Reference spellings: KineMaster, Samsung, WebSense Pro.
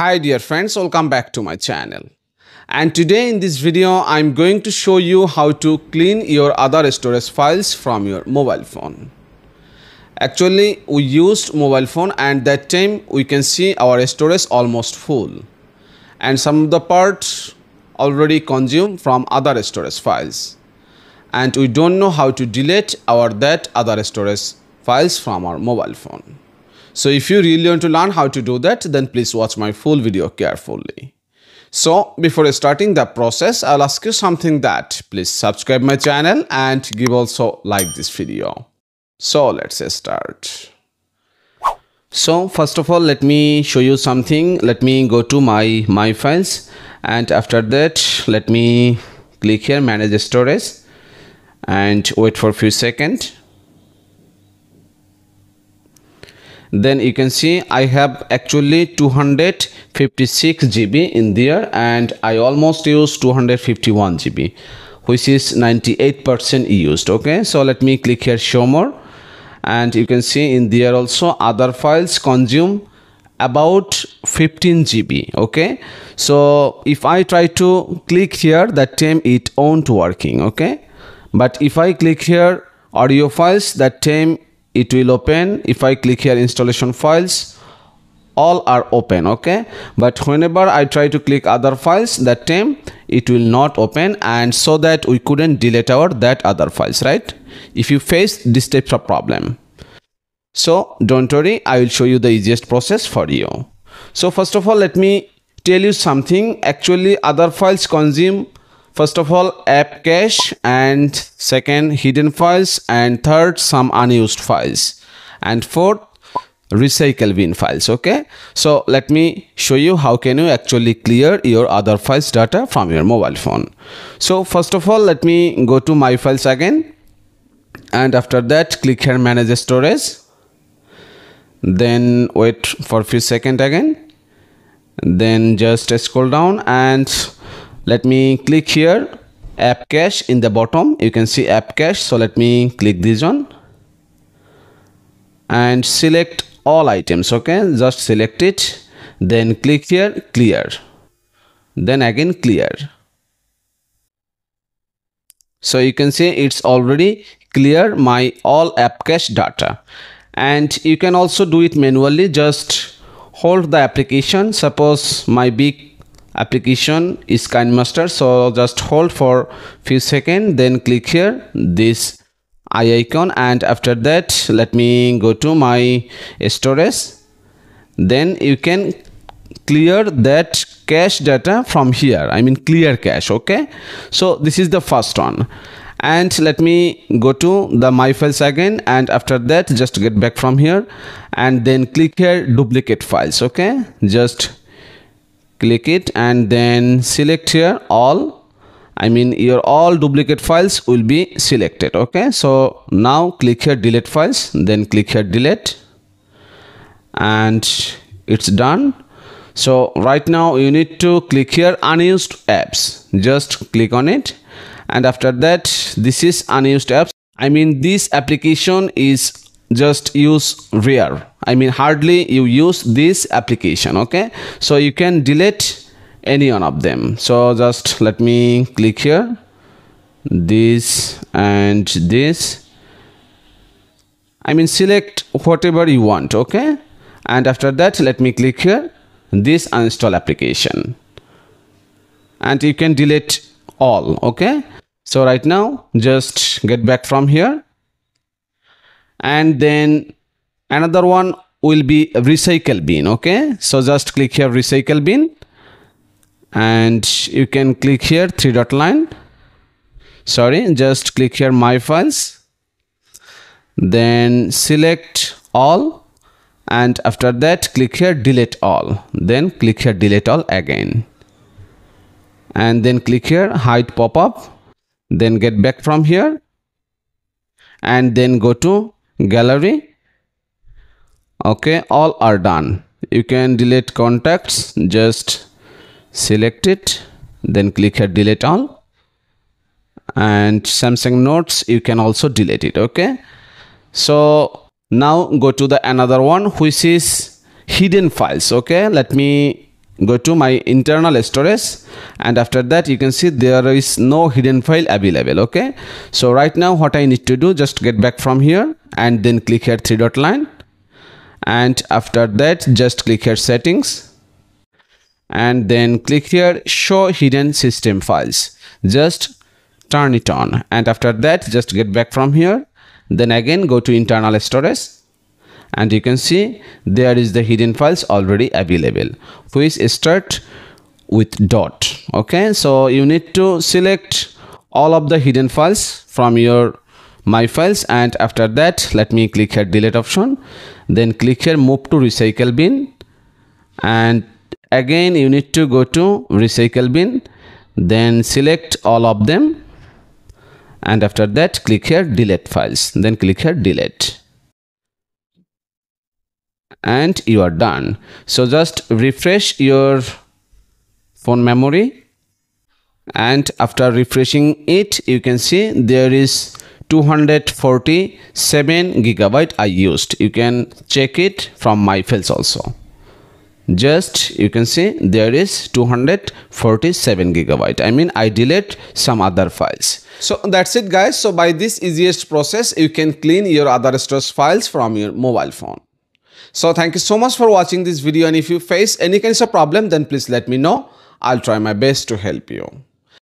Hi dear friends, welcome back to my channel. And today in this video, I'm going to show you how to clean your other storage files from your mobile phone. Actually, we used mobile phone and that time we can see our storage almost full. And some of the parts already consumed from other storage files. And we don't know how to delete that other storage files from our mobile phone. So if you really want to learn how to do that, then please watch my full video carefully. So before starting the process, I'll ask you something that please subscribe my channel and give also like this video. So let's start. So first of all, let me show you something. Let me go to my files, and after that let me click here manage storage and wait for a few seconds. Then you can see I have actually 256 GB in there, and I almost used 251 GB, which is 98% used. Okay, so let me click here show more, and you can see in there also other files consume about 15 GB. Okay, so if I try to click here, that time it won't working. Okay, but if I click here audio files, that time it will open. If I click here installation files, all are open. Okay, but whenever I try to click other files, that time it will not open, and so that we couldn't delete that other files, right? If you face this type of problem, so don't worry, I will show you the easiest process for you. So first of all, let me tell you something. Actually, other files consume first of all app cache, and second hidden files, and third some unused files, and fourth recycle bin files. Okay, so let me show you how can you actually clear your other files data from your mobile phone. So first of all, let me go to my files again, and after that click here manage storage, then wait for a few seconds again, then just scroll down and let me click here app cache. In the bottom you can see app cache, so let me click this one and select all items. Okay, just select it, then click here clear, then again clear. So you can see it's already clear my all app cache data. And you can also do it manually. Just hold the application. Suppose my big application is KineMaster, so just hold for few seconds, then click here this eye icon, and after that let me go to my storage. Then you can clear that cache data from here, I mean clear cache. Okay, so this is the first one, and let me go to the my files again, and after that just get back from here and then click here duplicate files. Okay, just click it and then select here all, I mean your all duplicate files will be selected. Okay, so now click here delete files, then click here delete, and it's done. So right now you need to click here unused apps, just click on it, and after that this is unused apps. I mean this application is just use rare, I mean hardly you use this application. Okay, so you can delete any one of them. So just let me click here this and this, I mean select whatever you want. Okay, and after that let me click here this uninstall application, and you can delete all. Okay, so right now just get back from here, and then another one will be recycle bin. Okay, so just click here recycle bin, and you can click here three dot line, sorry, just click here my files, then select all, and after that click here delete all, then click here delete all again, and then click here hide pop-up, then get back from here and then go to gallery. Okay, all are done. You can delete contacts, just select it, then click here delete all, and Samsung notes you can also delete it. Okay, so now go to the another one, which is hidden files. Okay, let me go to my internal storage, and after that you can see there is no hidden file available. Okay, so right now what I need to do, just get back from here and then click here 3-dot line, and after that just click here settings, and then click here show hidden system files, just turn it on, and after that just get back from here, then again go to internal storage, and you can see there is the hidden files already available, which start with dot. Okay, so you need to select all of the hidden files from your my files, and after that let me click here delete option, then click here move to recycle bin, and again you need to go to recycle bin, then select all of them, and after that click here delete files, then click here delete, and you are done. So just refresh your phone memory, and after refreshing it you can see there is 247 gigabyte I used. You can check it from my files also. Just you can see there is 247 gigabyte. I mean I delete some other files. So that's it guys. So by this easiest process you can clean your other storage files from your mobile phone. So thank you so much for watching this video, and if you face any kinds of problem then please let me know. I'll try my best to help you.